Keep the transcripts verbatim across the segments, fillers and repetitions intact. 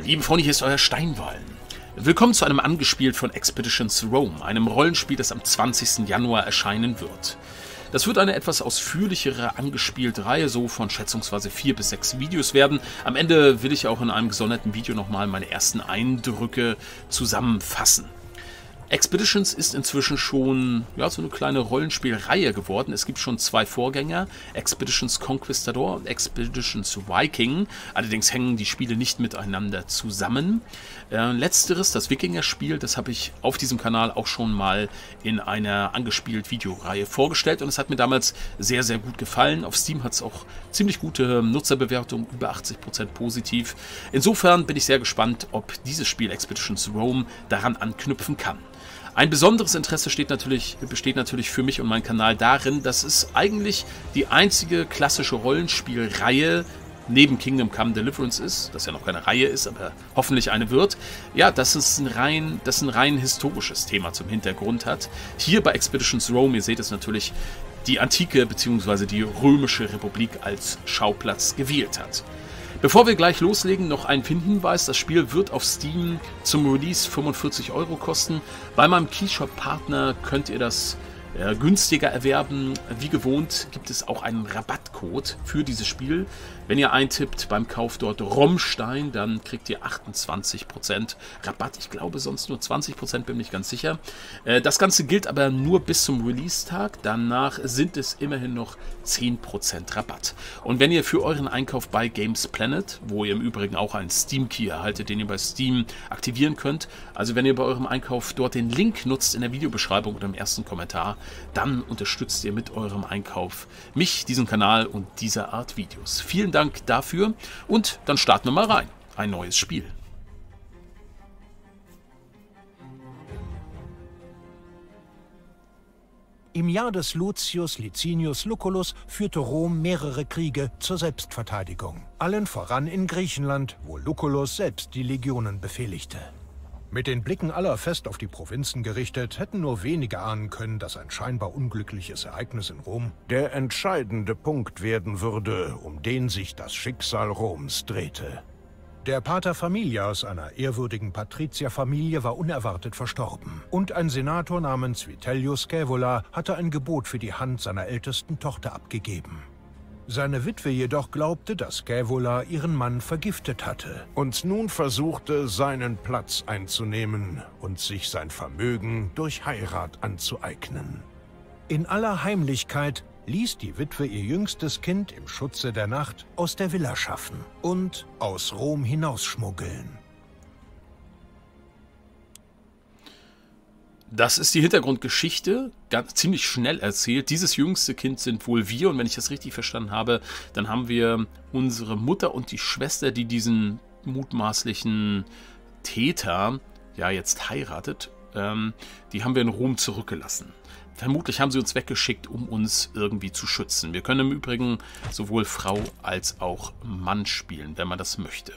Liebe Freunde, hier ist euer Steinwallen. Willkommen zu einem Angespielt von Expeditions Rome, einem Rollenspiel, das am zwanzigsten Januar erscheinen wird. Das wird eine etwas ausführlichere angespielte Reihe, so von schätzungsweise vier bis sechs Videos werden. Am Ende will ich auch in einem gesonderten Video nochmal meine ersten Eindrücke zusammenfassen. Expeditions ist inzwischen schon ja, so eine kleine Rollenspielreihe geworden. Es gibt schon zwei Vorgänger, Expeditions Conquistador und Expeditions Viking. Allerdings hängen die Spiele nicht miteinander zusammen. Äh, letzteres, das Wikinger-Spiel, das habe ich auf diesem Kanal auch schon mal in einer angespielt Videoreihe vorgestellt. Und es hat mir damals sehr, sehr gut gefallen. Auf Steam hat es auch ziemlich gute Nutzerbewertungen, über achtzig Prozent positiv. Insofern bin ich sehr gespannt, ob dieses Spiel Expeditions Rome daran anknüpfen kann. Ein besonderes Interesse steht natürlich, besteht natürlich für mich und meinen Kanal darin, dass es eigentlich die einzige klassische Rollenspielreihe neben Kingdom Come Deliverance ist, das ja noch keine Reihe ist, aber hoffentlich eine wird. Ja, das ist ein rein, das ein rein historisches Thema zum Hintergrund hat. Hier bei Expeditions Rome, ihr seht es natürlich, die antike bzw. die römische Republik als Schauplatz gewählt hat. Bevor wir gleich loslegen, noch ein Hinweis. Das Spiel wird auf Steam zum Release fünfundvierzig Euro kosten. Bei meinem Keyshop-Partner könnt ihr das äh, günstiger erwerben. Wie gewohnt gibt es auch einen Rabattcode für dieses Spiel. Wenn ihr eintippt beim Kauf dort Romstein, dann kriegt ihr achtundzwanzig Prozent Rabatt. Ich glaube sonst nur zwanzig Prozent, bin nicht ganz sicher. Äh, das Ganze gilt aber nur bis zum Release-Tag. Danach sind es immerhin noch zehn Prozent Rabatt. Und wenn ihr für euren Einkauf bei Games Planet, wo ihr im Übrigen auch einen Steam-Key erhaltet, den ihr bei Steam aktivieren könnt, also wenn ihr bei eurem Einkauf dort den Link nutzt in der Videobeschreibung oder im ersten Kommentar, dann unterstützt ihr mit eurem Einkauf mich, diesen Kanal und diese Art Videos. Vielen Dank dafür und dann starten wir mal rein. Ein neues Spiel. Im Jahr des Lucius Licinius Lucullus führte Rom mehrere Kriege zur Selbstverteidigung. Allen voran in Griechenland, wo Lucullus selbst die Legionen befehligte. Mit den Blicken aller fest auf die Provinzen gerichtet, hätten nur wenige ahnen können, dass ein scheinbar unglückliches Ereignis in Rom der entscheidende Punkt werden würde, um den sich das Schicksal Roms drehte. Der Pater Familias einer ehrwürdigen Patrizierfamilie war unerwartet verstorben. Und ein Senator namens Vitellius Scaevola hatte ein Gebot für die Hand seiner ältesten Tochter abgegeben. Seine Witwe jedoch glaubte, dass Scaevola ihren Mann vergiftet hatte und nun versuchte, seinen Platz einzunehmen und sich sein Vermögen durch Heirat anzueignen. In aller Heimlichkeit ließ die Witwe ihr jüngstes Kind im Schutze der Nacht aus der Villa schaffen und aus Rom hinausschmuggeln. Das ist die Hintergrundgeschichte, ganz, ziemlich schnell erzählt. Dieses jüngste Kind sind wohl wir, und wenn ich das richtig verstanden habe, dann haben wir unsere Mutter und die Schwester, die diesen mutmaßlichen Täter ja jetzt heiratet, ähm, die haben wir in Rom zurückgelassen. Vermutlich haben sie uns weggeschickt, um uns irgendwie zu schützen. Wir können im Übrigen sowohl Frau als auch Mann spielen, wenn man das möchte.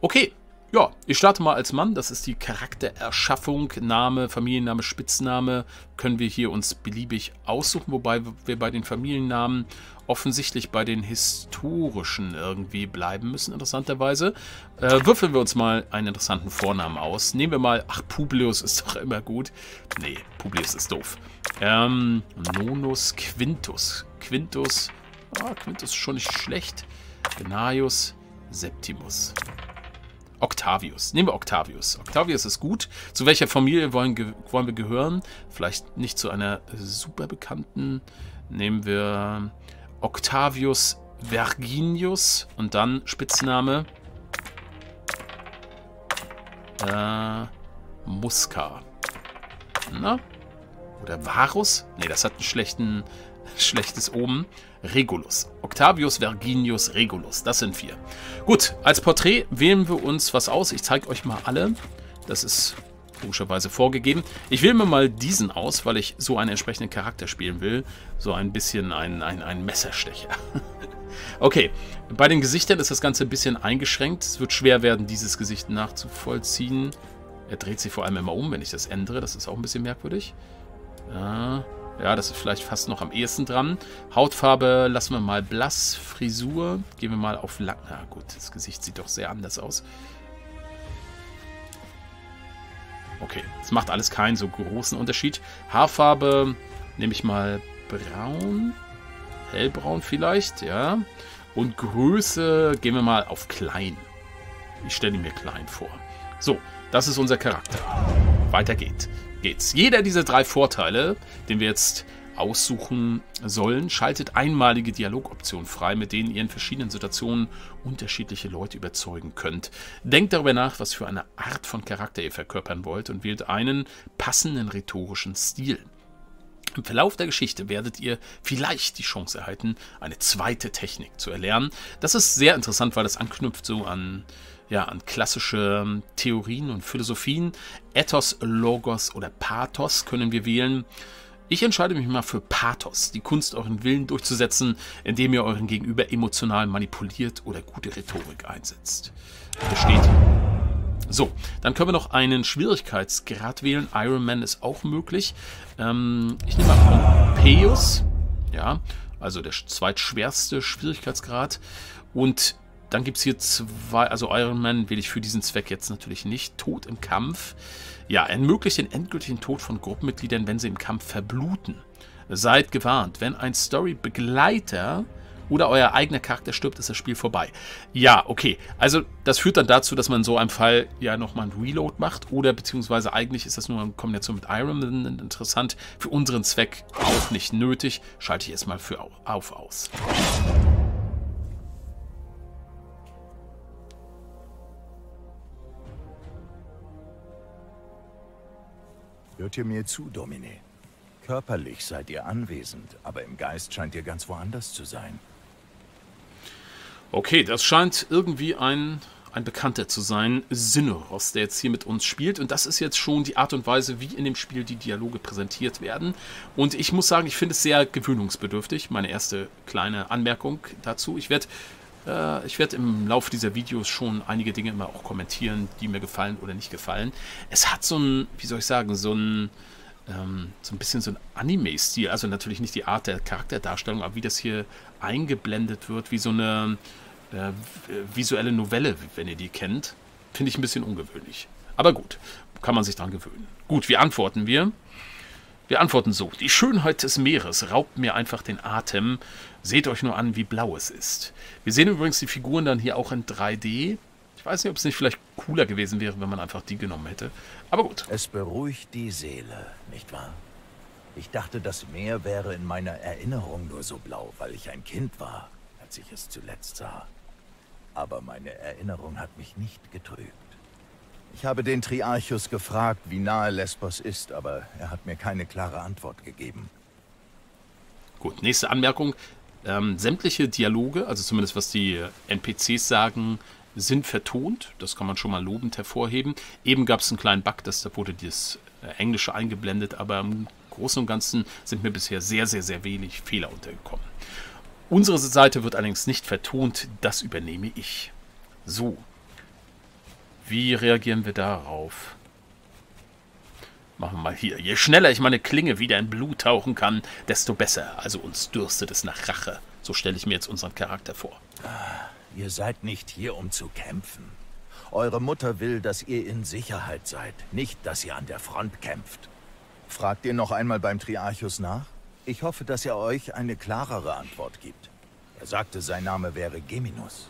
Okay, ja, ich starte mal als Mann. Das ist die Charaktererschaffung. Name, Familienname, Spitzname können wir hier uns beliebig aussuchen, wobei wir bei den Familiennamen offensichtlich bei den historischen irgendwie bleiben müssen, interessanterweise. Äh, würfeln wir uns mal einen interessanten Vornamen aus. Nehmen wir mal, ach, Publius ist doch immer gut. Nee, Publius ist doof. Ähm, Nonus Quintus. Quintus, ah, Quintus ist schon nicht schlecht. Gnaeus Septimus. Octavius. Nehmen wir Octavius. Octavius ist gut. Zu welcher Familie wollen, wollen wir gehören? Vielleicht nicht zu einer super bekannten. Nehmen wir Octavius Verginius und dann Spitzname äh, Musca. Na? Oder Varus? Ne, das hat einen schlechten, schlechtes Omen. Regulus. Octavius Verginius Regulus. Das sind wir. Gut, als Porträt wählen wir uns was aus. Ich zeige euch mal alle. Das ist logischerweise vorgegeben. Ich wähle mir mal diesen aus, weil ich so einen entsprechenden Charakter spielen will. So ein bisschen ein, ein, ein Messerstecher. Okay, bei den Gesichtern ist das Ganze ein bisschen eingeschränkt. Es wird schwer werden, dieses Gesicht nachzuvollziehen. Er dreht sich vor allem immer um, wenn ich das ändere. Das ist auch ein bisschen merkwürdig. Ja, ja, das ist vielleicht fast noch am ehesten dran. Hautfarbe lassen wir mal blass. Frisur gehen wir mal auf lang. Na gut, das Gesicht sieht doch sehr anders aus. Okay, es macht alles keinen so großen Unterschied. Haarfarbe nehme ich mal braun, hellbraun vielleicht, ja. Und Größe gehen wir mal auf klein. Ich stelle mir klein vor. So, das ist unser Charakter. Weiter geht, geht's. Jeder dieser drei Vorteile, den wir jetzt aussuchen sollen, schaltet einmalige Dialogoptionen frei, mit denen ihr in verschiedenen Situationen unterschiedliche Leute überzeugen könnt. Denkt darüber nach, was für eine Art von Charakter ihr verkörpern wollt und wählt einen passenden rhetorischen Stil. Im Verlauf der Geschichte werdet ihr vielleicht die Chance erhalten, eine zweite Technik zu erlernen. Das ist sehr interessant, weil das anknüpft so an, ja, an klassische Theorien und Philosophien. Ethos, Logos oder Pathos können wir wählen. Ich entscheide mich mal für Pathos, die Kunst, euren Willen durchzusetzen, indem ihr euren Gegenüber emotional manipuliert oder gute Rhetorik einsetzt. Versteht? So, dann können wir noch einen Schwierigkeitsgrad wählen. Iron Man ist auch möglich. Ähm, ich nehme mal Pompeius. Ja, also der zweitschwerste Schwierigkeitsgrad. Und dann gibt es hier zwei, also Iron Man wähle ich für diesen Zweck jetzt natürlich nicht. Tod im Kampf. Ja, ermöglicht den endgültigen Tod von Gruppenmitgliedern, wenn sie im Kampf verbluten. Seid gewarnt, wenn ein Storybegleiter oder euer eigener Charakter stirbt, ist das Spiel vorbei. Ja, okay. Also das führt dann dazu, dass man in so einem Fall ja nochmal ein Reload macht. Oder beziehungsweise eigentlich ist das nur in Kombination mit Iron Man interessant. Für unseren Zweck auch nicht nötig. Schalte ich erstmal für auf aus. Hört ihr mir zu, Domine? Körperlich seid ihr anwesend, aber im Geist scheint ihr ganz woanders zu sein. Okay, das scheint irgendwie ein, ein Bekannter zu sein, Syneros, der jetzt hier mit uns spielt. Und das ist jetzt schon die Art und Weise, wie in dem Spiel die Dialoge präsentiert werden. Und ich muss sagen, ich finde es sehr gewöhnungsbedürftig. Meine erste kleine Anmerkung dazu. Ich werde äh, ich werd im Laufe dieser Videos schon einige Dinge immer auch kommentieren, die mir gefallen oder nicht gefallen. Es hat so ein, wie soll ich sagen, so ein... so ein bisschen so ein Anime-Stil, also natürlich nicht die Art der Charakterdarstellung, aber wie das hier eingeblendet wird, wie so eine äh, visuelle Novelle, wenn ihr die kennt, finde ich ein bisschen ungewöhnlich. Aber gut, kann man sich dran gewöhnen. Gut, wie antworten wir? Wir antworten so: Die Schönheit des Meeres raubt mir einfach den Atem. Seht euch nur an, wie blau es ist. Wir sehen übrigens die Figuren dann hier auch in drei D. Ich weiß nicht, ob es nicht vielleicht cooler gewesen wäre, wenn man einfach die genommen hätte. Aber gut. Es beruhigt die Seele, nicht wahr? Ich dachte, das Meer wäre in meiner Erinnerung nur so blau, weil ich ein Kind war, als ich es zuletzt sah. Aber meine Erinnerung hat mich nicht getrübt. Ich habe den Triarchus gefragt, wie nahe Lesbos ist, aber er hat mir keine klare Antwort gegeben. Gut, nächste Anmerkung. Ähm, sämtliche Dialoge, also zumindest was die N P Cs sagen, sind vertont, das kann man schon mal lobend hervorheben. Eben gab es einen kleinen Bug, das, da wurde das Englische eingeblendet, aber im Großen und Ganzen sind mir bisher sehr, sehr, sehr wenig Fehler untergekommen. Unsere Seite wird allerdings nicht vertont, das übernehme ich. So, wie reagieren wir darauf? Machen wir mal hier. Je schneller ich meine Klinge wieder in Blut tauchen kann, desto besser. Also uns dürstet es nach Rache. So stelle ich mir jetzt unseren Charakter vor. Ihr seid nicht hier, um zu kämpfen. Eure Mutter will, dass ihr in Sicherheit seid, nicht, dass ihr an der Front kämpft. Fragt ihr noch einmal beim Triarchus nach? Ich hoffe, dass er euch eine klarere Antwort gibt. Er sagte, sein Name wäre Geminus.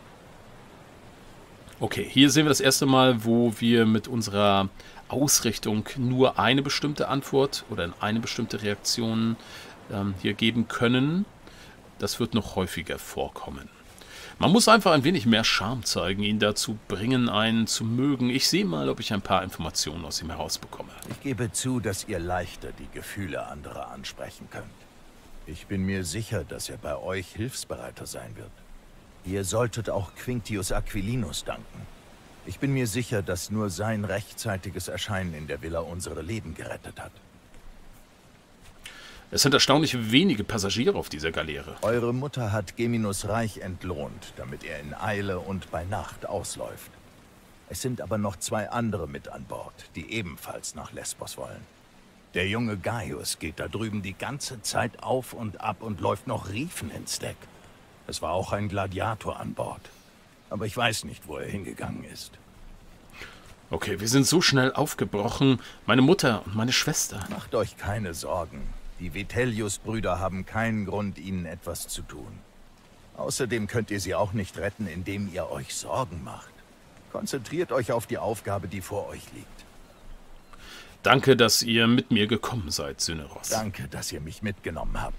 Okay, hier sehen wir das erste Mal, wo wir mit unserer Ausrichtung nur eine bestimmte Antwort oder eine bestimmte Reaktion ähm, hier geben können. Das wird noch häufiger vorkommen. Man muss einfach ein wenig mehr Charme zeigen, ihn dazu bringen, einen zu mögen. Ich sehe mal, ob ich ein paar Informationen aus ihm herausbekomme. Ich gebe zu, dass ihr leichter die Gefühle anderer ansprechen könnt. Ich bin mir sicher, dass er bei euch hilfsbereiter sein wird. Ihr solltet auch Quintius Aquilinus danken. Ich bin mir sicher, dass nur sein rechtzeitiges Erscheinen in der Villa unsere Leben gerettet hat. Es sind erstaunlich wenige Passagiere auf dieser Galeere. Eure Mutter hat Geminus reich entlohnt, damit er in Eile und bei Nacht ausläuft. Es sind aber noch zwei andere mit an Bord, die ebenfalls nach Lesbos wollen. Der junge Gaius geht da drüben die ganze Zeit auf und ab und läuft noch Riefen ins Deck. Es war auch ein Gladiator an Bord. Aber ich weiß nicht, wo er hingegangen ist. Okay, wir sind so schnell aufgebrochen. Meine Mutter und meine Schwester. Macht euch keine Sorgen. Die Vitellius-Brüder haben keinen Grund, ihnen etwas zu tun. Außerdem könnt ihr sie auch nicht retten, indem ihr euch Sorgen macht. Konzentriert euch auf die Aufgabe, die vor euch liegt. Danke, dass ihr mit mir gekommen seid, Syneros. Danke, dass ihr mich mitgenommen habt.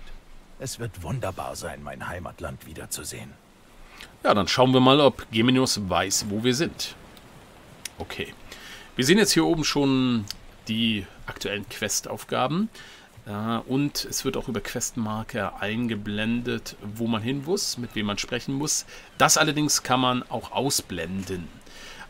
Es wird wunderbar sein, mein Heimatland wiederzusehen. Ja, dann schauen wir mal, ob Geminius weiß, wo wir sind. Okay. Wir sehen jetzt hier oben schon die aktuellen Questaufgaben. Und es wird auch über Questmarker eingeblendet, wo man hin muss, mit wem man sprechen muss. Das allerdings kann man auch ausblenden.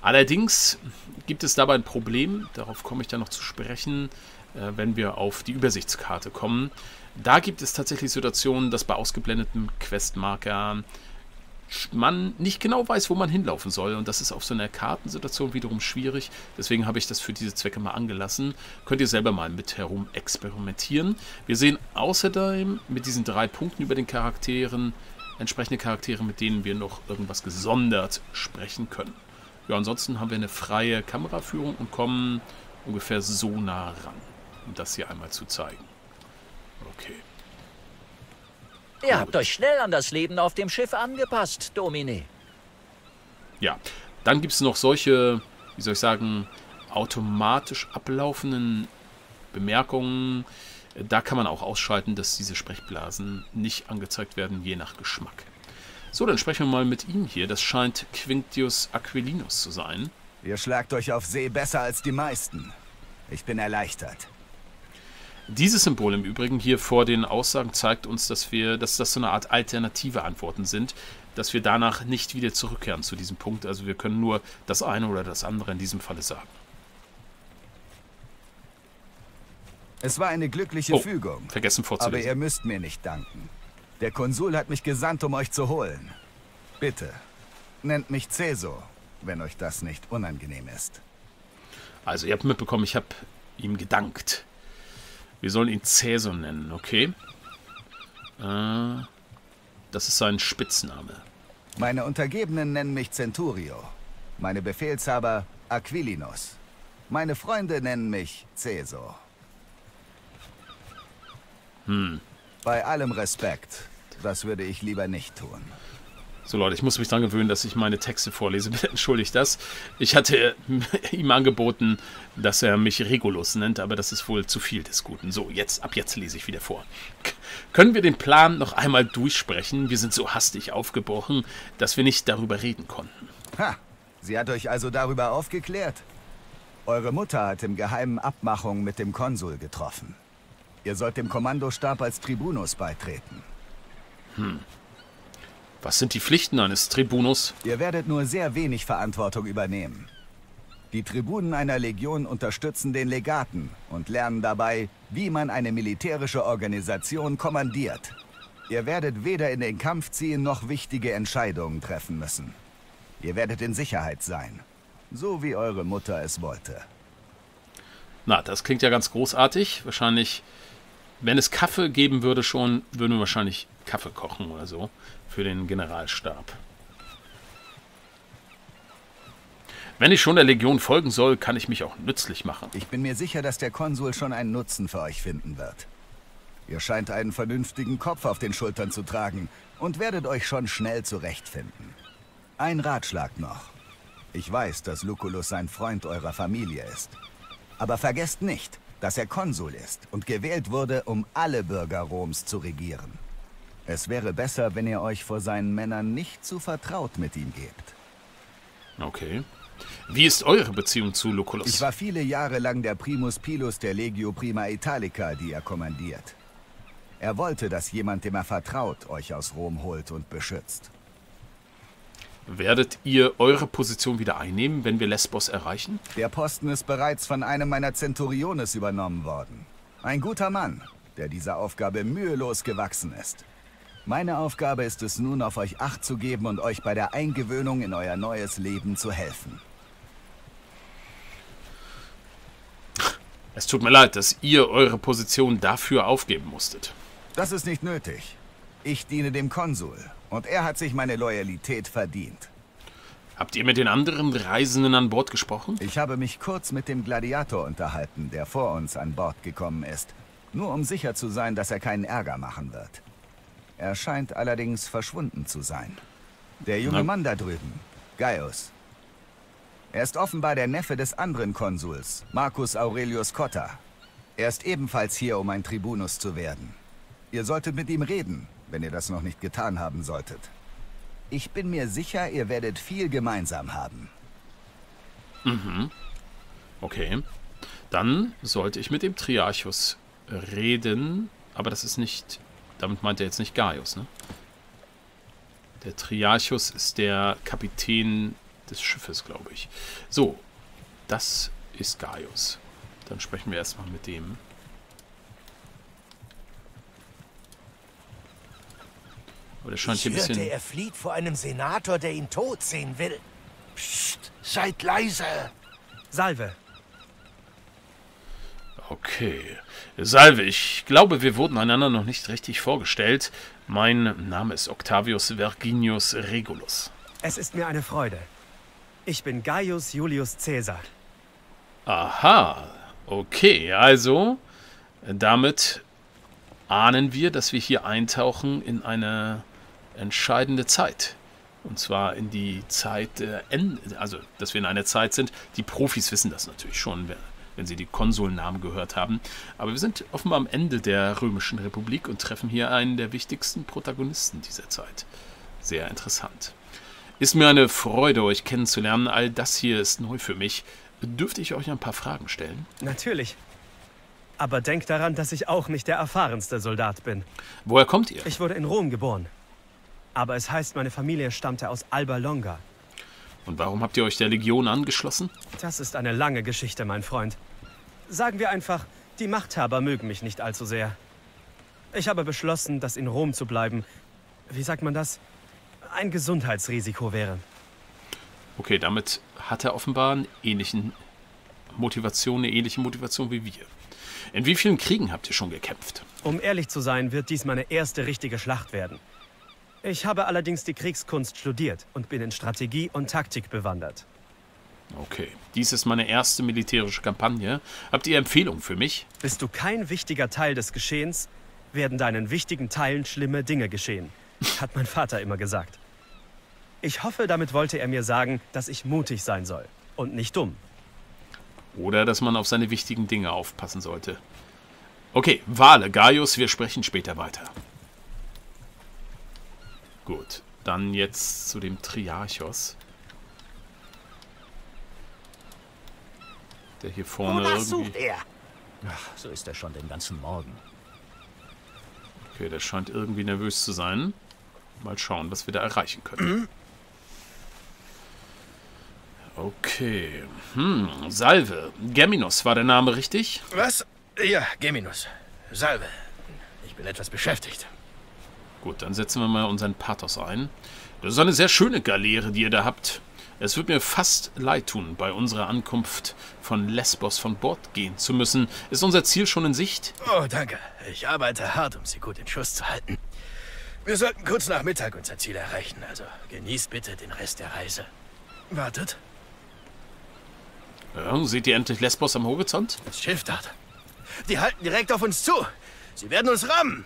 Allerdings gibt es dabei ein Problem, darauf komme ich dann noch zu sprechen, wenn wir auf die Übersichtskarte kommen. Da gibt es tatsächlich Situationen, dass bei ausgeblendeten Questmarker man nicht genau weiß, wo man hinlaufen soll. Und das ist auf so einer Kartensituation wiederum schwierig. Deswegen habe ich das für diese Zwecke mal angelassen. Könnt ihr selber mal mit herum experimentieren. Wir sehen außerdem mit diesen drei Punkten über den Charakteren entsprechende Charaktere, mit denen wir noch irgendwas gesondert sprechen können. Ja, ansonsten haben wir eine freie Kameraführung und kommen ungefähr so nah ran, um das hier einmal zu zeigen. Okay. Ihr habt euch schnell an das Leben auf dem Schiff angepasst, Domine. Ja, dann gibt es noch solche, wie soll ich sagen, automatisch ablaufenden Bemerkungen. Da kann man auch ausschalten, dass diese Sprechblasen nicht angezeigt werden, je nach Geschmack. So, dann sprechen wir mal mit ihm hier. Das scheint Quintius Aquilinus zu sein. Ihr schlagt euch auf See besser als die meisten. Ich bin erleichtert. Dieses Symbol im Übrigen hier vor den Aussagen zeigt uns, dass wir, dass das so eine Art alternative Antworten sind, dass wir danach nicht wieder zurückkehren zu diesem Punkt. Also wir können nur das eine oder das andere in diesem Falle sagen. Es war eine glückliche oh, Fügung. Vergessen vorzulesen. Aber ihr müsst mir nicht danken. Der Konsul hat mich gesandt, um euch zu holen. Bitte, nennt mich Caesar, wenn euch das nicht unangenehm ist. Also ihr habt mitbekommen, ich habe ihm gedankt. Wir sollen ihn Caesar nennen, okay? Äh, das ist sein Spitzname. Meine Untergebenen nennen mich Centurio. Meine Befehlshaber Aquilinus. Meine Freunde nennen mich Caesar. Hm. Bei allem Respekt, das würde ich lieber nicht tun. So Leute, ich muss mich daran gewöhnen, dass ich meine Texte vorlese. Bitte entschuldigt das. Ich hatte ihm angeboten, dass er mich Regulus nennt, aber das ist wohl zu viel des Guten. So, jetzt, ab jetzt lese ich wieder vor. Können wir den Plan noch einmal durchsprechen? Wir sind so hastig aufgebrochen, dass wir nicht darüber reden konnten. Ha, sie hat euch also darüber aufgeklärt? Eure Mutter hat im Geheimen Abmachungen mit dem Konsul getroffen. Ihr sollt dem Kommandostab als Tribunus beitreten. Hm. Was sind die Pflichten eines Tribunus? Ihr werdet nur sehr wenig Verantwortung übernehmen. Die Tribunen einer Legion unterstützen den Legaten und lernen dabei, wie man eine militärische Organisation kommandiert. Ihr werdet weder in den Kampf ziehen, noch wichtige Entscheidungen treffen müssen. Ihr werdet in Sicherheit sein, so wie eure Mutter es wollte. Na, das klingt ja ganz großartig. Wahrscheinlich, wenn es Kaffee geben würde schon, würden wir wahrscheinlich Kaffee kochen oder so. Für den Generalstab. Wenn ich schon der Legion folgen soll, kann ich mich auch nützlich machen. Ich bin mir sicher, dass der Konsul schon einen Nutzen für euch finden wird. Ihr scheint einen vernünftigen Kopf auf den Schultern zu tragen und werdet euch schon schnell zurechtfinden. Ein Ratschlag noch. Ich weiß, dass Lucullus ein Freund eurer Familie ist. Aber vergesst nicht, dass er Konsul ist und gewählt wurde, um alle Bürger Roms zu regieren. Es wäre besser, wenn ihr euch vor seinen Männern nicht zu vertraut mit ihm gebt. Okay. Wie ist eure Beziehung zu Lucullus? Ich war viele Jahre lang der Primus Pilus der Legio Prima Italica, die er kommandiert. Er wollte, dass jemand, dem er vertraut, euch aus Rom holt und beschützt. Werdet ihr eure Position wieder einnehmen, wenn wir Lesbos erreichen? Der Posten ist bereits von einem meiner Centuriones übernommen worden. Ein guter Mann, der dieser Aufgabe mühelos gewachsen ist. Meine Aufgabe ist es nun, auf euch Acht zu geben und euch bei der Eingewöhnung in euer neues Leben zu helfen. Es tut mir leid, dass ihr eure Position dafür aufgeben musstet. Das ist nicht nötig. Ich diene dem Konsul und er hat sich meine Loyalität verdient. Habt ihr mit den anderen Reisenden an Bord gesprochen? Ich habe mich kurz mit dem Gladiator unterhalten, der vor uns an Bord gekommen ist. Nur um sicher zu sein, dass er keinen Ärger machen wird. Er scheint allerdings verschwunden zu sein. Der junge Na. Mann da drüben, Gaius. Er ist offenbar der Neffe des anderen Konsuls, Marcus Aurelius Cotta. Er ist ebenfalls hier, um ein Tribunus zu werden. Ihr solltet mit ihm reden, wenn ihr das noch nicht getan haben solltet. Ich bin mir sicher, ihr werdet viel gemeinsam haben. Mhm. Okay. Dann sollte ich mit dem Triarchus reden, aber das ist nicht... Damit meint er jetzt nicht Gaius, ne? Der Triarchus ist der Kapitän des Schiffes, glaube ich. So, das ist Gaius. Dann sprechen wir erstmal mit dem... Oder scheint ich hier hörte, ein bisschen... er flieht vor einem Senator, der ihn tot sehen will. Psst, seid leise. Salve. Okay. Salve, ich glaube, wir wurden einander noch nicht richtig vorgestellt. Mein Name ist Octavius Verginius Regulus. Es ist mir eine Freude. Ich bin Gaius Julius Caesar. Aha. Okay, also... Damit ahnen wir, dass wir hier eintauchen in eine... entscheidende Zeit. Und zwar in die Zeit, äh, also dass wir in einer Zeit sind, die Profis wissen das natürlich schon, wenn sie die Konsulnamen gehört haben, aber wir sind offenbar am Ende der Römischen Republik und treffen hier einen der wichtigsten Protagonisten dieser Zeit. Sehr interessant. Ist mir eine Freude, euch kennenzulernen, all das hier ist neu für mich. Dürfte ich euch ein paar Fragen stellen? Natürlich. Aber denkt daran, dass ich auch nicht der erfahrenste Soldat bin. Woher kommt ihr? Ich wurde in Rom geboren. Aber es heißt, meine Familie stammte aus Alba Longa. Und warum habt ihr euch der Legion angeschlossen? Das ist eine lange Geschichte, mein Freund. Sagen wir einfach, die Machthaber mögen mich nicht allzu sehr. Ich habe beschlossen, dass in Rom zu bleiben, wie sagt man das, ein Gesundheitsrisiko wäre. Okay, damit hat er offenbar eine ähnliche Motivation, eine ähnliche Motivation wie wir. In wie vielen Kriegen habt ihr schon gekämpft? Um ehrlich zu sein, wird dies meine erste richtige Schlacht werden. Ich habe allerdings die Kriegskunst studiert und bin in Strategie und Taktik bewandert. Okay, dies ist meine erste militärische Kampagne. Habt ihr Empfehlungen für mich? Bist du kein wichtiger Teil des Geschehens, werden deinen wichtigen Teilen schlimme Dinge geschehen, hat mein Vater immer gesagt. Ich hoffe, damit wollte er mir sagen, dass ich mutig sein soll und nicht dumm. Oder dass man auf seine wichtigen Dinge aufpassen sollte. Okay, Wale, Gaius, wir sprechen später weiter. Gut, dann jetzt zu dem Triarchos. Der hier vorne irgendwie... er? Ach, so ist er schon den ganzen Morgen. Okay, der scheint irgendwie nervös zu sein. Mal schauen, was wir da erreichen können. Okay. Hm, Salve. Geminus, war der Name richtig? Was? Ja, Geminus. Salve. Ich bin etwas beschäftigt. Gut, dann setzen wir mal unseren Pathos ein. Das ist eine sehr schöne Galeere, die ihr da habt. Es wird mir fast leid tun, bei unserer Ankunft von Lesbos von Bord gehen zu müssen. Ist unser Ziel schon in Sicht? Oh, danke. Ich arbeite hart, um sie gut in Schuss zu halten. Wir sollten kurz nach Mittag unser Ziel erreichen, also genießt bitte den Rest der Reise. Wartet. Ja, seht ihr endlich Lesbos am Horizont? Das Schiff dort. Die halten direkt auf uns zu. Sie werden uns rammen.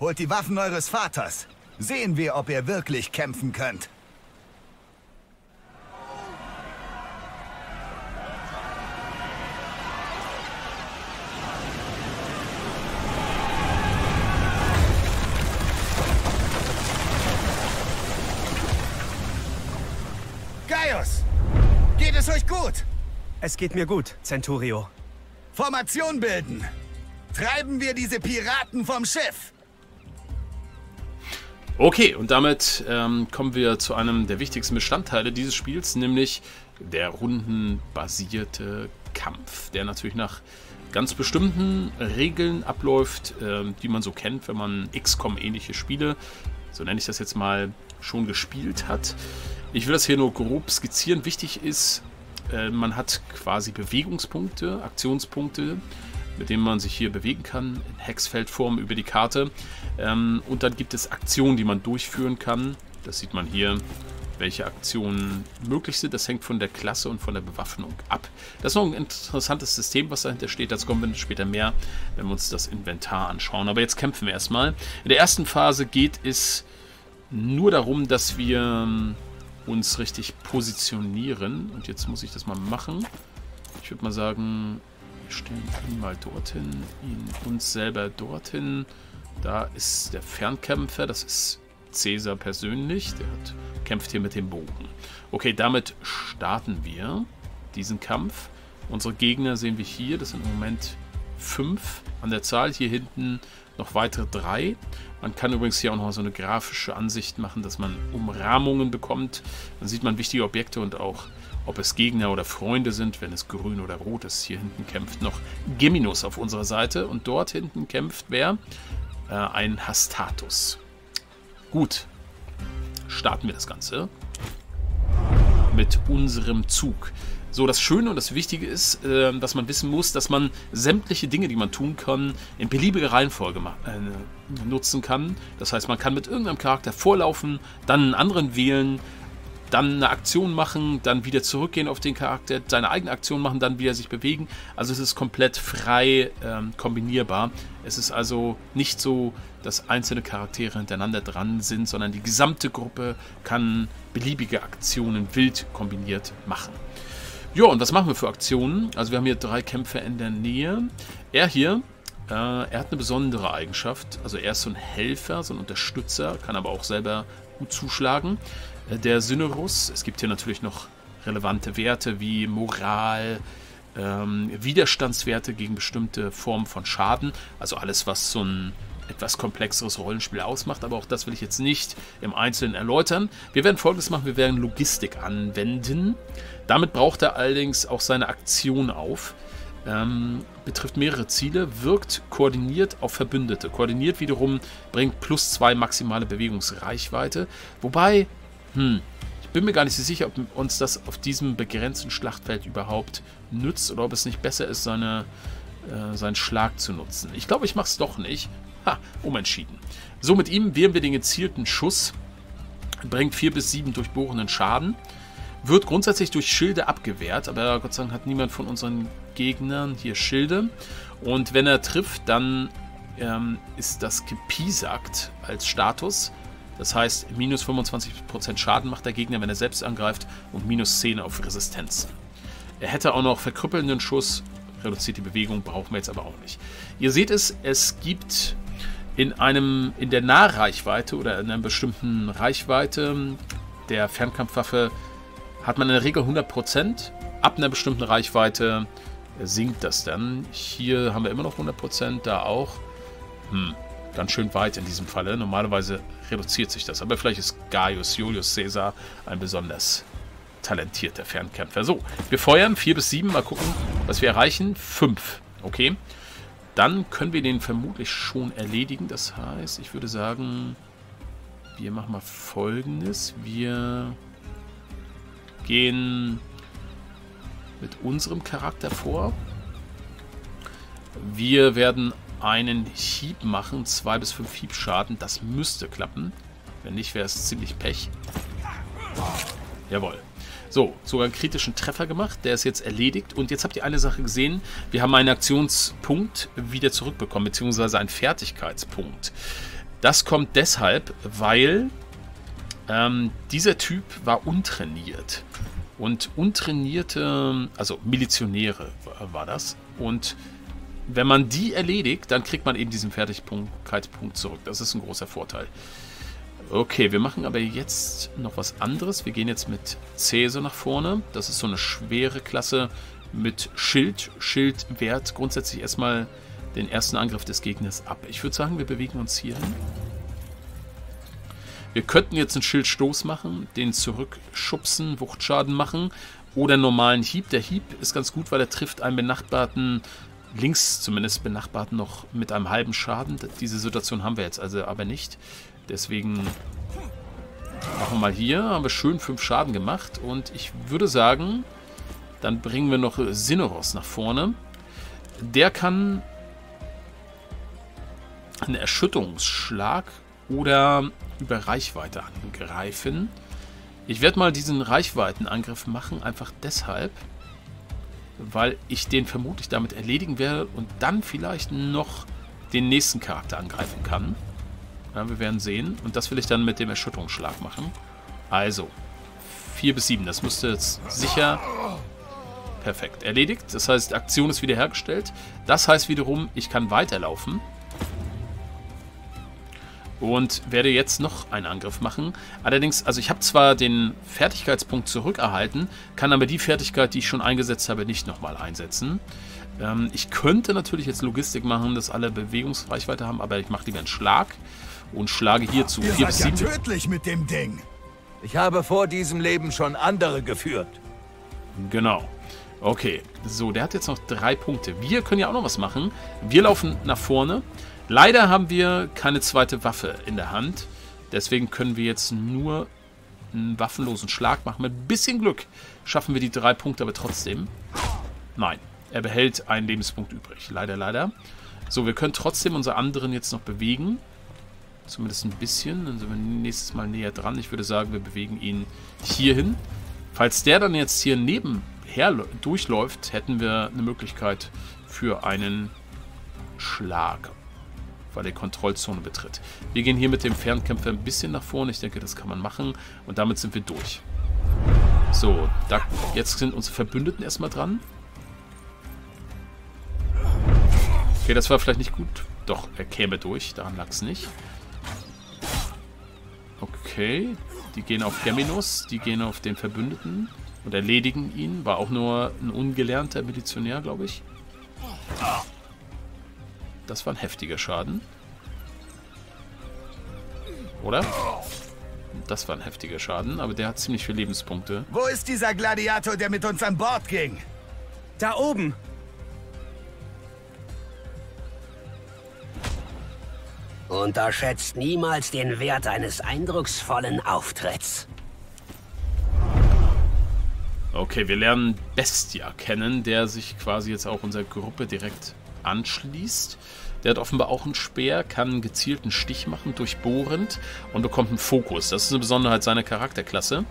Holt die Waffen eures Vaters. Sehen wir, ob ihr wirklich kämpfen könnt. Gaius! Geht es euch gut? Es geht mir gut, Centurio. Formation bilden! Treiben wir diese Piraten vom Schiff! Okay, und damit ähm, kommen wir zu einem der wichtigsten Bestandteile dieses Spiels, nämlich der rundenbasierte Kampf, der natürlich nach ganz bestimmten Regeln abläuft, äh, die man so kennt, wenn man X COM-ähnliche Spiele, so nenne ich das jetzt mal, schon gespielt hat. Ich will das hier nur grob skizzieren. Wichtig ist, äh, man hat quasi Bewegungspunkte, Aktionspunkte, mit dem man sich hier bewegen kann, in Hexfeldform über die Karte. Ähm, und dann gibt es Aktionen, die man durchführen kann. Das sieht man hier welche Aktionen möglich sind. Das hängt von der Klasse und von der Bewaffnung ab. Das ist noch ein interessantes System, was dahinter steht. Dazu kommen wir später mehr, wenn wir uns das Inventar anschauen. Aber jetzt kämpfen wir erstmal. In der ersten Phase geht es nur darum, dass wir uns richtig positionieren. Und jetzt muss ich das mal machen. Ich würde mal sagen, wir stellen ihn mal dorthin, ihn uns selber dorthin. Da ist der Fernkämpfer, das ist Caesar persönlich, der hat, kämpft hier mit dem Bogen. Okay, damit starten wir diesen Kampf. Unsere Gegner sehen wir hier, das sind im Moment fünf an der Zahl, hier hinten noch weitere drei. Man kann übrigens hier auch noch so eine grafische Ansicht machen, dass man Umrahmungen bekommt. Dann sieht man wichtige Objekte und auch, ob es Gegner oder Freunde sind, wenn es grün oder rot ist. Hier hinten kämpft noch Geminus auf unserer Seite und dort hinten kämpft wer? Äh, ein Hastatus. Gut, starten wir das Ganze mit unserem Zug. So, das Schöne und das Wichtige ist, äh, dass man wissen muss, dass man sämtliche Dinge, die man tun kann, in beliebiger Reihenfolge äh, nutzen kann. Das heißt, man kann mit irgendeinem Charakter vorlaufen, dann einen anderen wählen, dann eine Aktion machen, dann wieder zurückgehen auf den Charakter, seine eigene Aktion machen, dann wieder sich bewegen. Also es ist komplett frei ähm, kombinierbar. Es ist also nicht so, dass einzelne Charaktere hintereinander dran sind, sondern die gesamte Gruppe kann beliebige Aktionen wild kombiniert machen. Ja, und was machen wir für Aktionen? Also wir haben hier drei Kämpfer in der Nähe. Er hier, äh, er hat eine besondere Eigenschaft. Also er ist so ein Helfer, so ein Unterstützer, kann aber auch selber gut zuschlagen. Der Synerus, es gibt hier natürlich noch relevante Werte wie Moral, ähm, Widerstandswerte gegen bestimmte Formen von Schaden, also alles, was so ein etwas komplexeres Rollenspiel ausmacht, aber auch das will ich jetzt nicht im Einzelnen erläutern. Wir werden Folgendes machen, wir werden Logistik anwenden, damit braucht er allerdings auch seine Aktion auf. Ähm, betrifft mehrere Ziele, wirkt koordiniert auf Verbündete. Koordiniert wiederum bringt plus zwei maximale Bewegungsreichweite, wobei, hm, ich bin mir gar nicht so sicher, ob uns das auf diesem begrenzten Schlachtfeld überhaupt nützt oder ob es nicht besser ist, seine, äh, seinen Schlag zu nutzen. Ich glaube, ich mache es doch nicht. Ha, umentschieden. So, mit ihm wählen wir den gezielten Schuss, bringt vier bis sieben durchbohrenden Schaden. Wird grundsätzlich durch Schilde abgewehrt, aber Gott sei Dank hat niemand von unseren Gegnern hier Schilde. Und wenn er trifft, dann ähm, ist das gepiesackt als Status. Das heißt, minus fünfundzwanzig Prozent Schaden macht der Gegner, wenn er selbst angreift und minus zehn auf Resistenzen. Er hätte auch noch verkrüppelnden Schuss, reduziert die Bewegung, brauchen wir jetzt aber auch nicht. Ihr seht es, es gibt in, einem, in der Nahreichweite oder in einer bestimmten Reichweite der Fernkampfwaffe hat man in der Regel hundert Prozent. Ab einer bestimmten Reichweite sinkt das dann. Hier haben wir immer noch hundert Prozent, da auch. Hm, ganz schön weit in diesem Falle. Normalerweise reduziert sich das. Aber vielleicht ist Gaius Julius Caesar ein besonders talentierter Fernkämpfer. So, wir feuern vier bis sieben. Mal gucken, was wir erreichen. fünf. Okay. Dann können wir den vermutlich schon erledigen. Das heißt, ich würde sagen, wir machen mal Folgendes. Wir gehen mit unserem Charakter vor. Wir werden einen Hieb machen, zwei bis fünf Hiebschaden. Das müsste klappen. Wenn nicht, wäre es ziemlich Pech. Jawohl. So, sogar einen kritischen Treffer gemacht. Der ist jetzt erledigt. Und jetzt habt ihr eine Sache gesehen. Wir haben einen Aktionspunkt wieder zurückbekommen, beziehungsweise einen Fertigkeitspunkt. Das kommt deshalb, weil Ähm, dieser Typ war untrainiert und untrainierte, also Milizionäre war das, und wenn man die erledigt, dann kriegt man eben diesen Fertigkeitspunkt zurück. Das ist ein großer Vorteil. Okay, wir machen aber jetzt noch was anderes. Wir gehen jetzt mit Caesar nach vorne. Das ist so eine schwere Klasse mit Schild. Schild wehrt grundsätzlich erstmal den ersten Angriff des Gegners ab. Ich würde sagen, wir bewegen uns hier hin. Wir könnten jetzt einen Schildstoß machen, den zurückschubsen, Wuchtschaden machen oder einen normalen Hieb. Der Hieb ist ganz gut, weil er trifft einen benachbarten, links zumindest benachbarten, noch mit einem halben Schaden. Diese Situation haben wir jetzt also aber nicht. Deswegen machen wir mal hier. Haben wir schön fünf Schaden gemacht. Und ich würde sagen, dann bringen wir noch Synerus nach vorne. Der kann einen Erschütterungsschlag oder über Reichweite angreifen. Ich werde mal diesen Reichweitenangriff machen, einfach deshalb, weil ich den vermutlich damit erledigen werde und dann vielleicht noch den nächsten Charakter angreifen kann. Ja, wir werden sehen. Und das will ich dann mit dem Erschütterungsschlag machen. Also, vier bis sieben. Das müsste jetzt sicher... Perfekt. Erledigt. Das heißt, Aktion ist wiederhergestellt. Das heißt wiederum, ich kann weiterlaufen. Und werde jetzt noch einen Angriff machen. Allerdings, also ich habe zwar den Fertigkeitspunkt zurückerhalten, kann aber die Fertigkeit, die ich schon eingesetzt habe, nicht nochmal einsetzen. Ähm, ich könnte natürlich jetzt Logistik machen, dass alle Bewegungsreichweite haben, aber ich mache lieber einen Schlag und schlage hierzu. Ihr seid ja tödlich mit dem Ding. Ich habe vor diesem Leben schon andere geführt. Genau. Okay, so, der hat jetzt noch drei Punkte. Wir können ja auch noch was machen. Wir laufen nach vorne. Leider haben wir keine zweite Waffe in der Hand. Deswegen können wir jetzt nur einen waffenlosen Schlag machen. Mit ein bisschen Glück schaffen wir die drei Punkte, aber trotzdem. Nein, er behält einen Lebenspunkt übrig. Leider, leider. So, wir können trotzdem unsere anderen jetzt noch bewegen. Zumindest ein bisschen. Dann sind wir nächstes Mal näher dran. Ich würde sagen, wir bewegen ihn hierhin. Falls der dann jetzt hier nebenher durchläuft, hätten wir eine Möglichkeit für einen Schlag, weil er die Kontrollzone betritt. Wir gehen hier mit dem Fernkämpfer ein bisschen nach vorne. Ich denke, das kann man machen. Und damit sind wir durch. So, da, jetzt sind unsere Verbündeten erstmal dran. Okay, das war vielleicht nicht gut. Doch, er käme durch. Daran lag es nicht. Okay, die gehen auf Geminus. Die gehen auf den Verbündeten und erledigen ihn. War auch nur ein ungelernter Milizionär, glaube ich. Das war ein heftiger Schaden. Oder? Das war ein heftiger Schaden, aber der hat ziemlich viele Lebenspunkte. Wo ist dieser Gladiator, der mit uns an Bord ging? Da oben. Unterschätzt niemals den Wert eines eindrucksvollen Auftritts. Okay, wir lernen Bestia kennen, der sich quasi jetzt auch unserer Gruppe direkt anschließt. Der hat offenbar auch einen Speer, kann einen gezielten Stich machen, durchbohrend und bekommt einen Fokus. Das ist eine Besonderheit seiner Charakterklasse.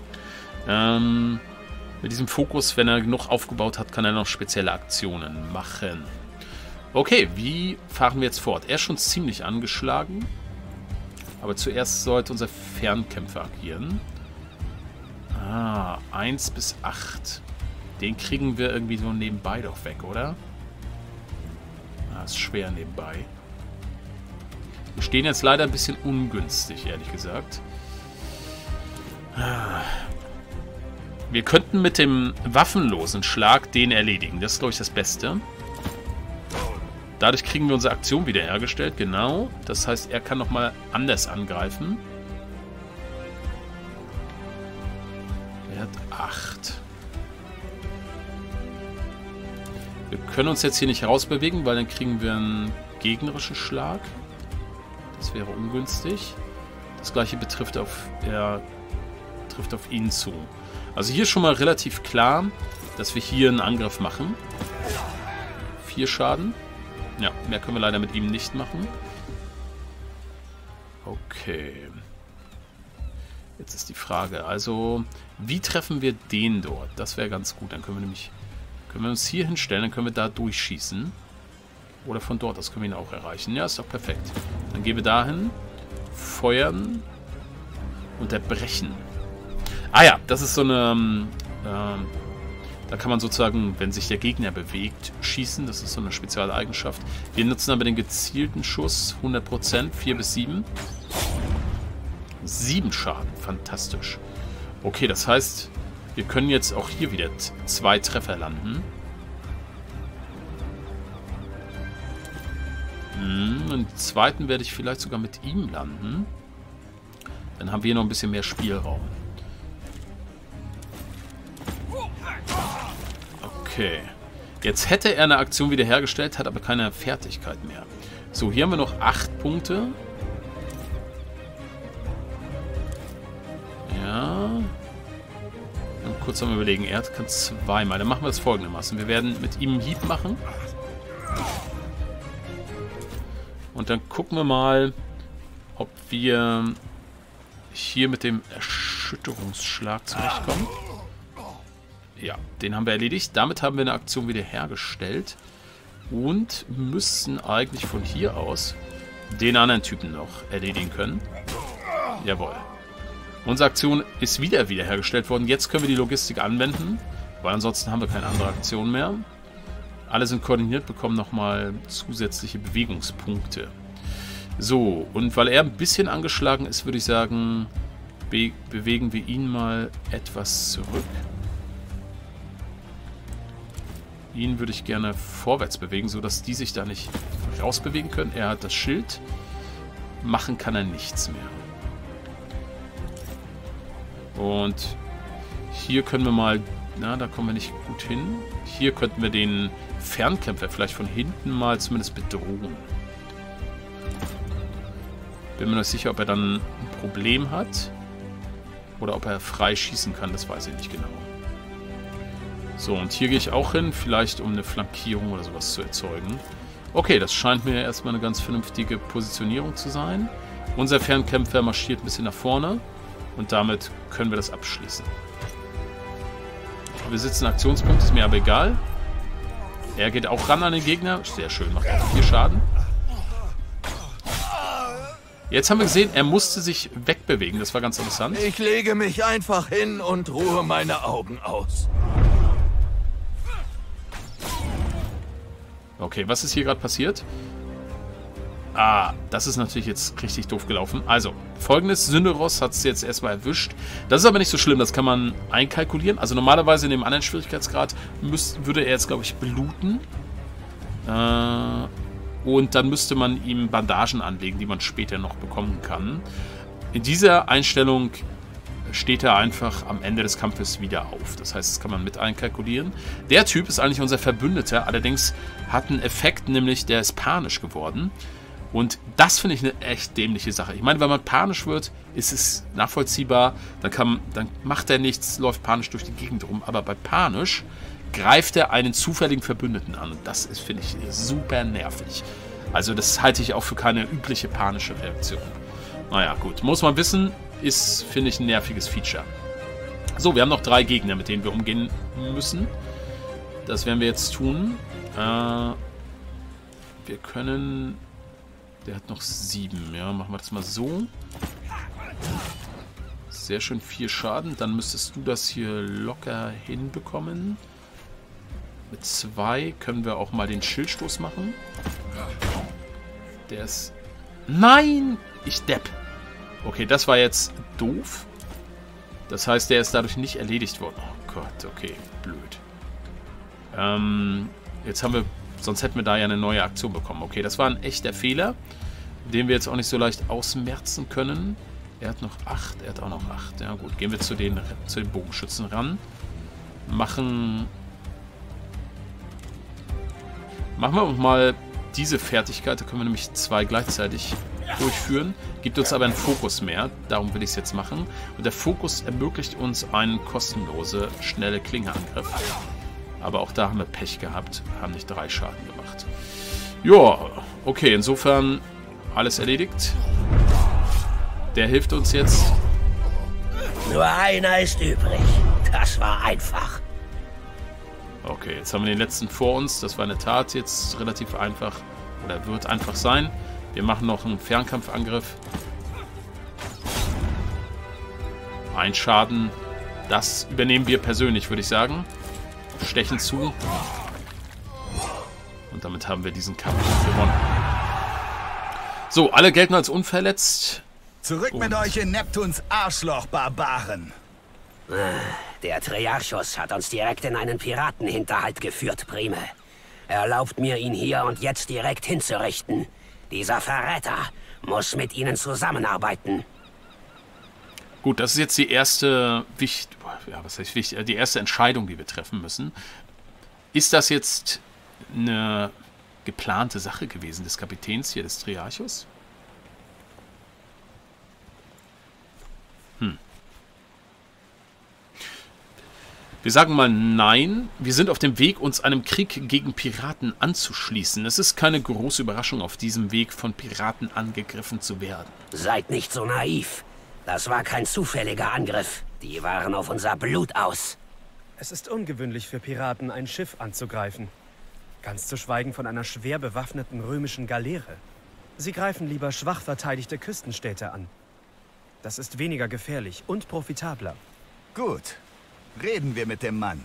Ähm, mit diesem Fokus, wenn er genug aufgebaut hat, kann er noch spezielle Aktionen machen. Okay, wie fahren wir jetzt fort? Er ist schon ziemlich angeschlagen, aber zuerst sollte unser Fernkämpfer agieren. Ah, eins bis acht. Den kriegen wir irgendwie so nebenbei doch weg, oder? Das ist schwer nebenbei. Wir stehen jetzt leider ein bisschen ungünstig, ehrlich gesagt. Wir könnten mit dem waffenlosen Schlag den erledigen. Das ist, glaube ich, das Beste. Dadurch kriegen wir unsere Aktion wiederhergestellt. Genau. Das heißt, er kann nochmal anders angreifen. Er hat acht. Wir können uns jetzt hier nicht rausbewegen, weil dann kriegen wir einen gegnerischen Schlag. Das wäre ungünstig. Das gleiche betrifft auf, er trifft auf ihn zu. Also hier ist schon mal relativ klar, dass wir hier einen Angriff machen. Vier Schaden. Ja, mehr können wir leider mit ihm nicht machen. Okay. Jetzt ist die Frage, also wie treffen wir den dort? Das wäre ganz gut, dann können wir nämlich... Können wir uns hier hinstellen, dann können wir da durchschießen. Oder von dort aus können wir ihn auch erreichen. Ja, ist doch perfekt. Dann gehen wir dahin, feuern und erbrechen. Ah ja, das ist so eine... Ähm, da kann man sozusagen, wenn sich der Gegner bewegt, schießen. Das ist so eine Spezialeigenschaft. Wir nutzen aber den gezielten Schuss, hundert Prozent, vier bis sieben. sieben Schaden, fantastisch. Okay, das heißt... Wir können jetzt auch hier wieder zwei Treffer landen. Hm, und den zweiten werde ich vielleicht sogar mit ihm landen. Dann haben wir hier noch ein bisschen mehr Spielraum. Okay. Jetzt hätte er eine Aktion wiederhergestellt, hat aber keine Fertigkeit mehr. So, hier haben wir noch acht Punkte. Ja... Kurz am Überlegen, er kann zweimal. Dann machen wir das folgendermaßen. Wir werden mit ihm einen Hieb machen. Und dann gucken wir mal, ob wir hier mit dem Ersch Erschütterungsschlag zurechtkommen. Ja, den haben wir erledigt. Damit haben wir eine Aktion wieder hergestellt. Und müssen eigentlich von hier aus den anderen Typen noch erledigen können. Jawohl. Unsere Aktion ist wieder wiederhergestellt worden. Jetzt können wir die Logistik anwenden, weil ansonsten haben wir keine andere Aktion mehr. Alle sind koordiniert, bekommen nochmal zusätzliche Bewegungspunkte. So, und weil er ein bisschen angeschlagen ist, würde ich sagen, be- bewegen wir ihn mal etwas zurück. Ihn würde ich gerne vorwärts bewegen, sodass die sich da nicht rausbewegen können. Er hat das Schild. Machen kann er nichts mehr. Und hier können wir mal... Na, da kommen wir nicht gut hin. Hier könnten wir den Fernkämpfer vielleicht von hinten mal zumindest bedrohen. Bin mir nicht sicher, ob er dann ein Problem hat. Oder ob er frei schießen kann, das weiß ich nicht genau. So, und hier gehe ich auch hin, vielleicht um eine Flankierung oder sowas zu erzeugen. Okay, das scheint mir erstmal eine ganz vernünftige Positionierung zu sein. Unser Fernkämpfer marschiert ein bisschen nach vorne und damit können wir das abschließen. Wir sitzen Aktionspunkt, ist mir aber egal. Er geht auch ran an den Gegner. Sehr schön, macht auch viel Schaden. Jetzt haben wir gesehen, er musste sich wegbewegen. Das war ganz interessant. Ich lege mich einfach hin und ruhe meine Augen aus. Okay, was ist hier gerade passiert? Ah, das ist natürlich jetzt richtig doof gelaufen. Also, folgendes, Synderos hat es jetzt erstmal erwischt. Das ist aber nicht so schlimm, das kann man einkalkulieren. Also normalerweise in dem anderen Schwierigkeitsgrad müsst, würde er jetzt, glaube ich, bluten. Äh, und dann müsste man ihm Bandagen anlegen, die man später noch bekommen kann. In dieser Einstellung steht er einfach am Ende des Kampfes wieder auf. Das heißt, das kann man mit einkalkulieren. Der Typ ist eigentlich unser Verbündeter, allerdings hat einen Effekt, nämlich der ist panisch geworden. Und das finde ich eine echt dämliche Sache. Ich meine, wenn man panisch wird, ist es nachvollziehbar, dann, kann, dann macht er nichts, läuft panisch durch die Gegend rum. Aber bei panisch greift er einen zufälligen Verbündeten an. Und das ist, finde ich, super nervig. Also das halte ich auch für keine übliche panische Reaktion. Naja, gut, muss man wissen, ist, finde ich, ein nerviges Feature. So, wir haben noch drei Gegner, mit denen wir umgehen müssen. Das werden wir jetzt tun. Äh, wir können... Der hat noch sieben. Ja, machen wir das mal so. Sehr schön, vier Schaden. Dann müsstest du das hier locker hinbekommen. Mit zwei können wir auch mal den Schildstoß machen. Der ist... Nein! Ich depp! Okay, das war jetzt doof. Das heißt, der ist dadurch nicht erledigt worden. Oh Gott, okay. Blöd. Ähm, jetzt haben wir... Sonst hätten wir da ja eine neue Aktion bekommen. Okay, das war ein echter Fehler, den wir jetzt auch nicht so leicht ausmerzen können. Er hat noch acht, er hat auch noch acht. Ja gut, gehen wir zu den, zu den Bogenschützen ran. Machen... Machen wir mal diese Fertigkeit. Da können wir nämlich zwei gleichzeitig durchführen. Gibt uns aber einen Fokus mehr. Darum will ich es jetzt machen. Und der Fokus ermöglicht uns einen kostenlosen, schnelle Klingeangriff. Aber auch da haben wir Pech gehabt, haben nicht drei Schaden gemacht. Ja, okay, insofern alles erledigt. Der hilft uns jetzt. Nur einer ist übrig. Das war einfach. Okay, jetzt haben wir den letzten vor uns. Das war in der Tat jetzt relativ einfach. Oder wird einfach sein. Wir machen noch einen Fernkampfangriff. Ein Schaden. Das übernehmen wir persönlich, würde ich sagen. Stechen zu. Und damit haben wir diesen Kampf gewonnen. So, alle gelten als unverletzt. Zurück und mit euch in Neptuns Arschloch, Barbaren. Der Triarchus hat uns direkt in einen Piratenhinterhalt geführt, Prime. Erlaubt mir, ihn hier und jetzt direkt hinzurichten. Dieser Verräter muss mit ihnen zusammenarbeiten. Gut, das ist jetzt die erste wicht, ja, was heißt wicht, die erste Entscheidung, die wir treffen müssen. Ist das jetzt eine geplante Sache gewesen des Kapitäns hier, des Triarchus? Hm. Wir sagen mal nein. Wir sind auf dem Weg, uns einem Krieg gegen Piraten anzuschließen. Es ist keine große Überraschung, auf diesem Weg von Piraten angegriffen zu werden. Seid nicht so naiv. Das war kein zufälliger Angriff. Die waren auf unser Blut aus. Es ist ungewöhnlich für Piraten, ein Schiff anzugreifen. Ganz zu schweigen von einer schwer bewaffneten römischen Galeere. Sie greifen lieber schwach verteidigte Küstenstädte an. Das ist weniger gefährlich und profitabler. Gut. Reden wir mit dem Mann.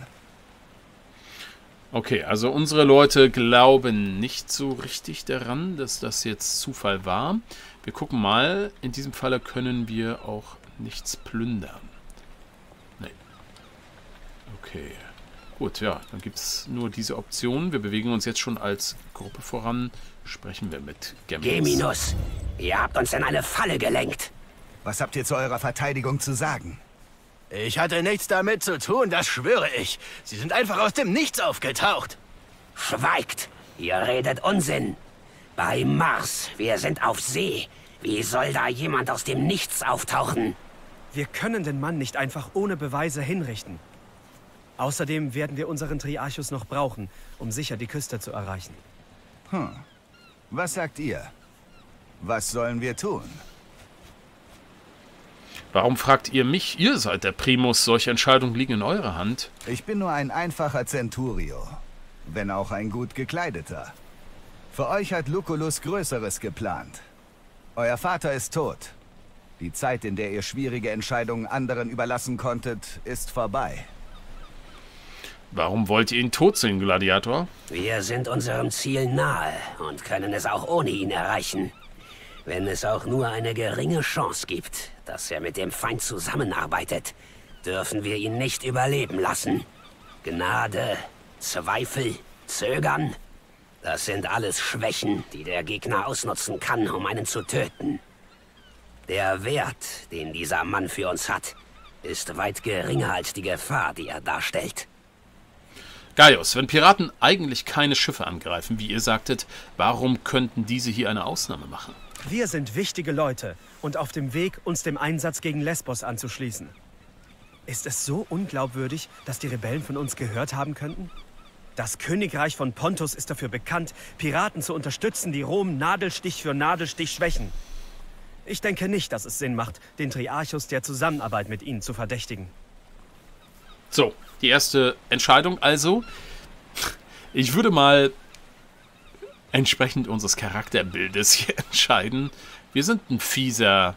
Okay, also unsere Leute glauben nicht so richtig daran, dass das jetzt Zufall war. Wir gucken mal. In diesem Falle können wir auch nichts plündern. Nee. Okay. Gut, ja. Dann gibt es nur diese Option. Wir bewegen uns jetzt schon als Gruppe voran. Sprechen wir mit Geminus. Geminus, ihr habt uns in eine Falle gelenkt. Was habt ihr zu eurer Verteidigung zu sagen? Ich hatte nichts damit zu tun, das schwöre ich. Sie sind einfach aus dem Nichts aufgetaucht. Schweigt, ihr redet Unsinn. Bei Mars, wir sind auf See. Wie soll da jemand aus dem Nichts auftauchen? Wir können den Mann nicht einfach ohne Beweise hinrichten. Außerdem werden wir unseren Triarchus noch brauchen, um sicher die Küste zu erreichen. Hm. Was sagt ihr? Was sollen wir tun? Warum fragt ihr mich? Ihr seid der Primus. Solche Entscheidungen liegen in eurer Hand. Ich bin nur ein einfacher Centurio, wenn auch ein gut gekleideter. Für euch hat Lucullus Größeres geplant. Euer Vater ist tot. Die Zeit, in der ihr schwierige Entscheidungen anderen überlassen konntet, ist vorbei. Warum wollt ihr ihn tot sehen, Gladiator? Wir sind unserem Ziel nahe und können es auch ohne ihn erreichen. Wenn es auch nur eine geringe Chance gibt, dass er mit dem Feind zusammenarbeitet, dürfen wir ihn nicht überleben lassen. Gnade, Zweifel, Zögern, das sind alles Schwächen, die der Gegner ausnutzen kann, um einen zu töten. Der Wert, den dieser Mann für uns hat, ist weit geringer als die Gefahr, die er darstellt. Gaius, wenn Piraten eigentlich keine Schiffe angreifen, wie ihr sagtet, warum könnten diese hier eine Ausnahme machen? Wir sind wichtige Leute und auf dem Weg, uns dem Einsatz gegen Lesbos anzuschließen. Ist es so unglaubwürdig, dass die Rebellen von uns gehört haben könnten? Das Königreich von Pontus ist dafür bekannt, Piraten zu unterstützen, die Rom Nadelstich für Nadelstich schwächen. Ich denke nicht, dass es Sinn macht, den Triarchus der Zusammenarbeit mit ihnen zu verdächtigen. So, die erste Entscheidung also. Ich würde mal entsprechend unseres Charakterbildes hier entscheiden. Wir sind ein fieser,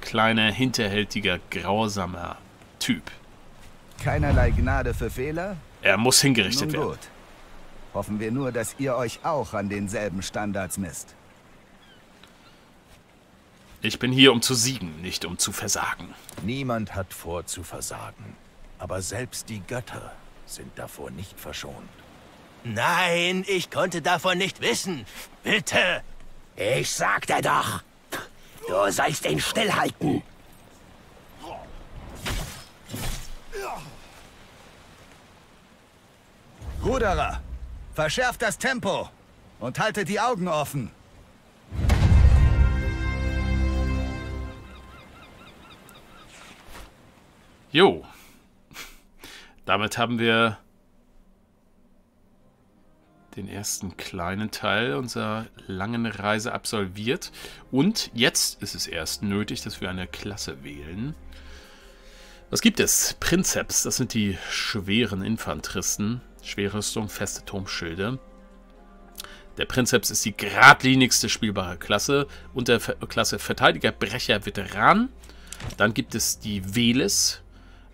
kleiner, hinterhältiger, grausamer Typ. Keinerlei Gnade für Fehler? Er muss hingerichtet werden. Nun gut. Hoffen wir nur, dass ihr euch auch an denselben Standards misst. Ich bin hier, um zu siegen, nicht um zu versagen. Niemand hat vor, zu versagen. Aber selbst die Götter sind davor nicht verschont. Nein, ich konnte davon nicht wissen. Bitte! Ich sagte doch, du sollst ihn stillhalten. Ruderer, verschärft das Tempo und haltet die Augen offen. Jo. Damit haben wir den ersten kleinen Teil unserer langen Reise absolviert. Und jetzt ist es erst nötig, dass wir eine Klasse wählen. Was gibt es? Prinzeps, das sind die schweren Infanteristen. Schwerrüstung, feste Turmschilde. Der Prinzeps ist die geradlinigste spielbare Klasse. Unterklasse Verteidiger, Brecher, Veteran. Dann gibt es die Veles.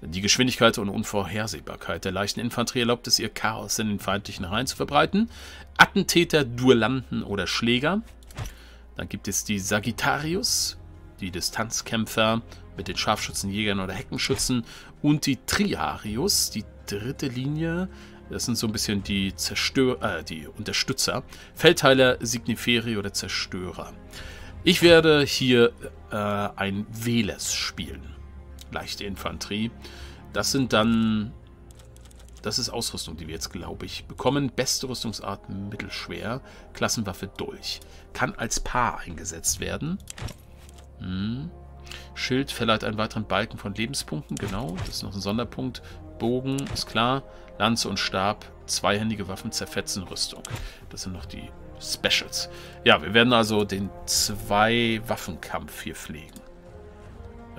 Die Geschwindigkeit und Unvorhersehbarkeit der leichten Infanterie erlaubt es ihr, Chaos in den feindlichen Reihen zu verbreiten. Attentäter, Duellanten oder Schläger. Dann gibt es die Sagittarius, die Distanzkämpfer mit den Scharfschützenjägern oder Heckenschützen. Und die Triarius, die dritte Linie. Das sind so ein bisschen die, Zerstör äh, die Unterstützer. Feldteiler, Signiferi oder Zerstörer. Ich werde hier äh, ein Veles spielen. Leichte Infanterie. Das sind dann... Das ist Ausrüstung, die wir jetzt, glaube ich, bekommen. Beste Rüstungsart mittelschwer. Klassenwaffe durch. Kann als Paar eingesetzt werden. Hm. Schild verleiht einen weiteren Balken von Lebenspunkten. Genau, das ist noch ein Sonderpunkt. Bogen, ist klar. Lanze und Stab. Zweihändige Waffen zerfetzen Rüstung. Das sind noch die Specials. Ja, wir werden also den Zwei-Waffenkampf hier pflegen.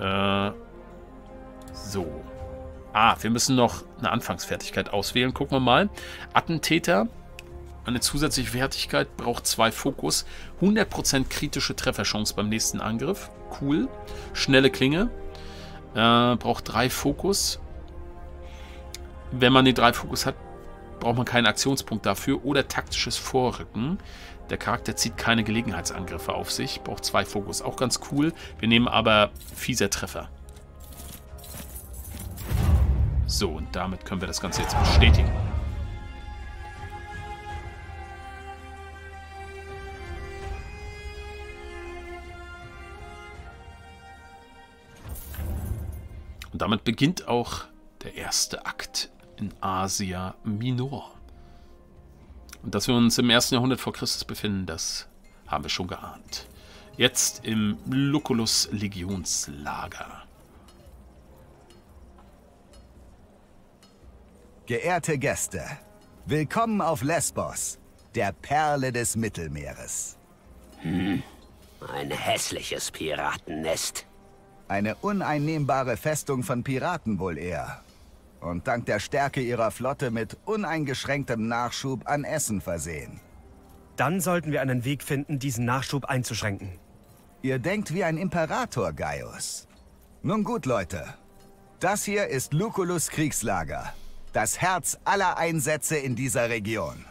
Äh, so. Ah, wir müssen noch eine Anfangsfertigkeit auswählen. Gucken wir mal. Attentäter. Eine zusätzliche Fertigkeit braucht zwei Fokus. hundert Prozent kritische Trefferchance beim nächsten Angriff. Cool. Schnelle Klinge. Äh, braucht drei Fokus. Wenn man den drei Fokus hat, braucht man keinen Aktionspunkt dafür. Oder taktisches Vorrücken. Der Charakter zieht keine Gelegenheitsangriffe auf sich. Braucht zwei Fokus. Auch ganz cool. Wir nehmen aber fieser Treffer. So, und damit können wir das Ganze jetzt bestätigen. Und damit beginnt auch der erste Akt in Asia Minor. Und dass wir uns im ersten Jahrhundert vor Christus befinden, das haben wir schon geahnt. Jetzt im Lucullus Legionslager. Geehrte Gäste, willkommen auf Lesbos, der Perle des Mittelmeeres. Hm, ein hässliches Piratennest. Eine uneinnehmbare Festung von Piraten wohl eher. Und dank der Stärke ihrer Flotte mit uneingeschränktem Nachschub an Essen versehen. Dann sollten wir einen Weg finden, diesen Nachschub einzuschränken. Ihr denkt wie ein Imperator, Gaius. Nun gut, Leute. Das hier ist Lucullus Kriegslager. Das Herz aller Einsätze in dieser Region.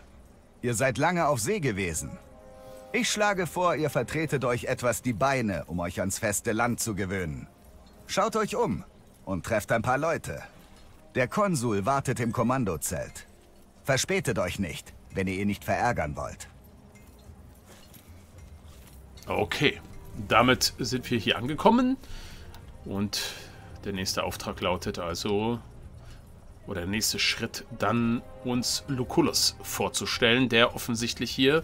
Ihr seid lange auf See gewesen. Ich schlage vor, ihr vertretet euch etwas die Beine, um euch ans feste Land zu gewöhnen. Schaut euch um und trefft ein paar Leute. Der Konsul wartet im Kommandozelt. Verspätet euch nicht, wenn ihr ihn nicht verärgern wollt. Okay, damit sind wir hier angekommen. Und der nächste Auftrag lautet also, oder der nächste Schritt, dann uns Lucullus vorzustellen, der offensichtlich hier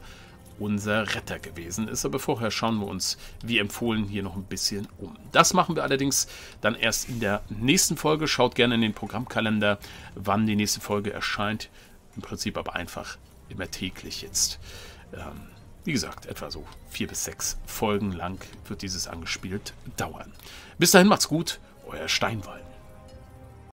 unser Retter gewesen ist. Aber vorher schauen wir uns, wie empfohlen, hier noch ein bisschen um. Das machen wir allerdings dann erst in der nächsten Folge. Schaut gerne in den Programmkalender, wann die nächste Folge erscheint. Im Prinzip aber einfach immer täglich jetzt. Ähm, wie gesagt, etwa so vier bis sechs Folgen lang wird dieses angespielt dauern. Bis dahin macht's gut, euer Steinwallen.